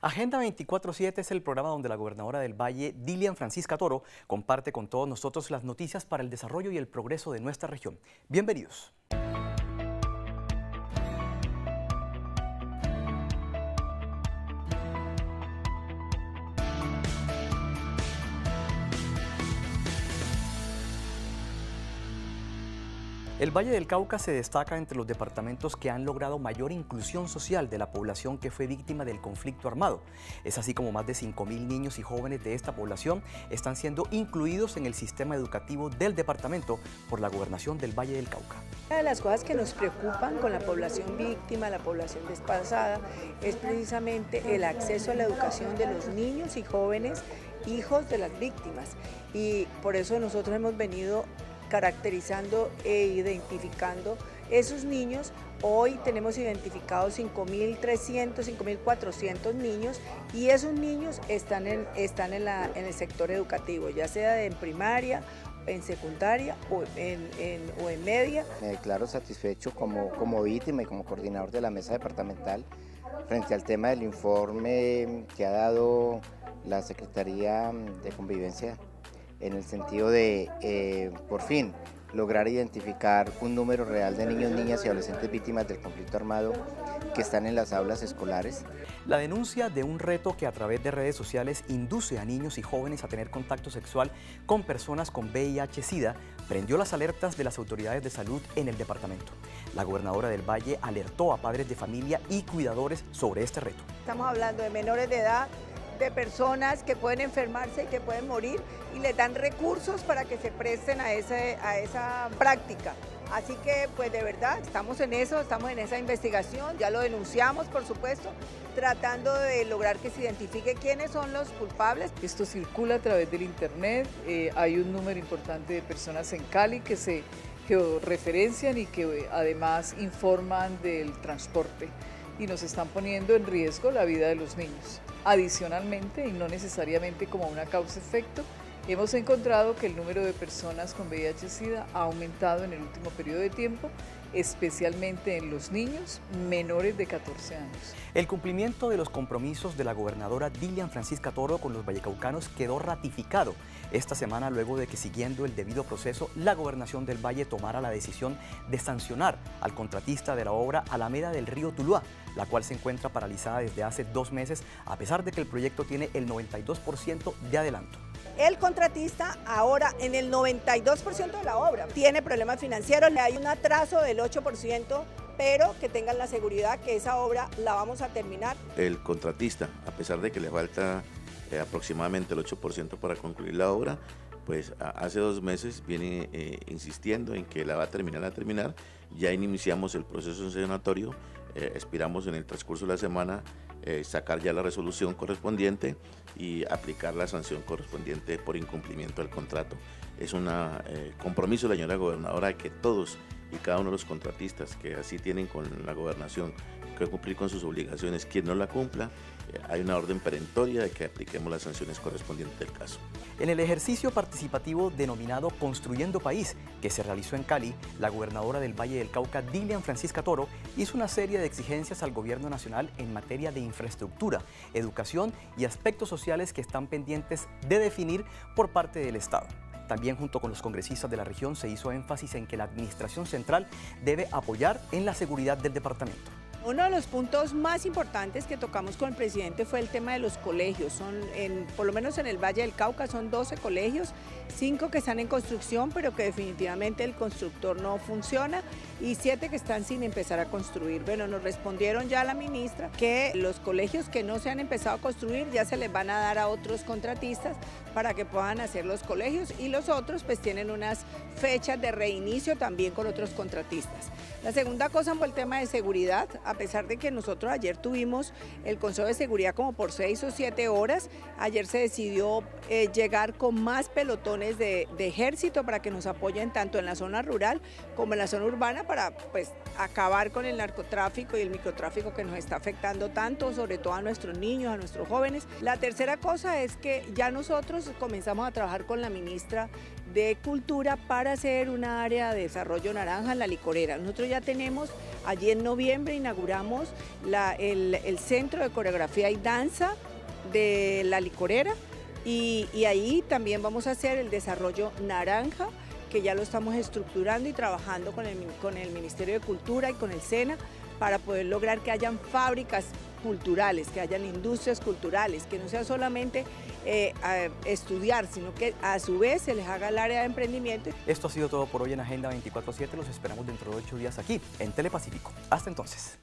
Agenda 24/7 es el programa donde la gobernadora del Valle, Dilian Francisca Toro, comparte con todos nosotros las noticias para el desarrollo y el progreso de nuestra región. Bienvenidos. El Valle del Cauca se destaca entre los departamentos que han logrado mayor inclusión social de la población que fue víctima del conflicto armado. Es así como más de 5.000 niños y jóvenes de esta población están siendo incluidos en el sistema educativo del departamento por la Gobernación del Valle del Cauca. Una de las cosas que nos preocupan con la población víctima, la población desplazada, es precisamente el acceso a la educación de los niños y jóvenes, hijos de las víctimas. Y por eso nosotros hemos venido caracterizando e identificando esos niños. Hoy tenemos identificados 5.300, 5.400 niños, y esos niños están en el sector educativo, ya sea en primaria, en secundaria o en media. Me declaro satisfecho como víctima y como coordinador de la mesa departamental frente al tema del informe que ha dado la Secretaría de Convivencia, en el sentido de, por fin, lograr identificar un número real de niños, niñas y adolescentes víctimas del conflicto armado que están en las aulas escolares. La denuncia de un reto que a través de redes sociales induce a niños y jóvenes a tener contacto sexual con personas con VIH-SIDA prendió las alertas de las autoridades de salud en el departamento. La gobernadora del Valle alertó a padres de familia y cuidadores sobre este reto. Estamos hablando de menores de edad, de personas que pueden enfermarse y que pueden morir, y les dan recursos para que se presten a esa práctica. Así que pues de verdad estamos en eso, estamos en esa investigación, ya lo denunciamos por supuesto, tratando de lograr que se identifique quiénes son los culpables. Esto circula a través del internet, hay un número importante de personas en Cali que se georreferencian y que además informan del transporte, y nos están poniendo en riesgo la vida de los niños. Adicionalmente, y no necesariamente como una causa-efecto, hemos encontrado que el número de personas con VIH-SIDA ha aumentado en el último periodo de tiempo, especialmente en los niños menores de 14 años. El cumplimiento de los compromisos de la gobernadora Dilian Francisca Toro con los vallecaucanos quedó ratificado esta semana luego de que, siguiendo el debido proceso, la Gobernación del Valle tomara la decisión de sancionar al contratista de la obra Alameda del Río Tuluá, la cual se encuentra paralizada desde hace 2 meses, a pesar de que el proyecto tiene el 92% de adelanto. El contratista ahora en el 92% de la obra tiene problemas financieros, le hay un atraso del 8%, pero que tengan la seguridad que esa obra la vamos a terminar. El contratista, a pesar de que le falta aproximadamente el 8% para concluir la obra, pues hace 2 meses viene insistiendo en que la va a terminar ya iniciamos el proceso sancionatorio, esperamos en el transcurso de la semana sacar ya la resolución correspondiente y aplicar la sanción correspondiente por incumplimiento del contrato. Es un compromiso de la señora gobernadora que todos y cada uno de los contratistas que así tienen con la gobernación que cumplir con sus obligaciones, quien no la cumpla, hay una orden perentoria de que apliquemos las sanciones correspondientes del caso. En el ejercicio participativo denominado Construyendo País, que se realizó en Cali, la gobernadora del Valle del Cauca, Dilian Francisca Toro, hizo una serie de exigencias al gobierno nacional en materia de infraestructura, educación y aspectos sociales que están pendientes de definir por parte del Estado. También, junto con los congresistas de la región, se hizo énfasis en que la administración central debe apoyar en la seguridad del departamento. Uno de los puntos más importantes que tocamos con el presidente fue el tema de los colegios. Por lo menos en el Valle del Cauca son 12 colegios, 5 que están en construcción pero que definitivamente el constructor no funciona, y 7 que están sin empezar a construir. Bueno, nos respondieron ya a la ministra que los colegios que no se han empezado a construir ya se les van a dar a otros contratistas para que puedan hacer los colegios, y los otros pues tienen unas fechas de reinicio también con otros contratistas. La segunda cosa fue el tema de seguridad. A pesar de que nosotros ayer tuvimos el Consejo de Seguridad como por 6 o 7 horas, ayer se decidió llegar con más pelotones de ejército para que nos apoyen tanto en la zona rural como en la zona urbana, para pues acabar con el narcotráfico y el microtráfico que nos está afectando tanto, sobre todo a nuestros niños, a nuestros jóvenes. La tercera cosa es que ya nosotros comenzamos a trabajar con la ministra de Cultura para hacer una área de desarrollo naranja en La Licorera. Nosotros ya tenemos, allí en noviembre inauguramos el Centro de Coreografía y Danza de La Licorera y ahí también vamos a hacer el desarrollo naranja, que ya lo estamos estructurando y trabajando con el Ministerio de Cultura y con el SENA para poder lograr que hayan fábricas culturales, que hayan industrias culturales, que no sea solamente estudiar, sino que a su vez se les haga el área de emprendimiento. Esto ha sido todo por hoy en Agenda 24/7, los esperamos dentro de 8 días aquí en Telepacífico. Hasta entonces.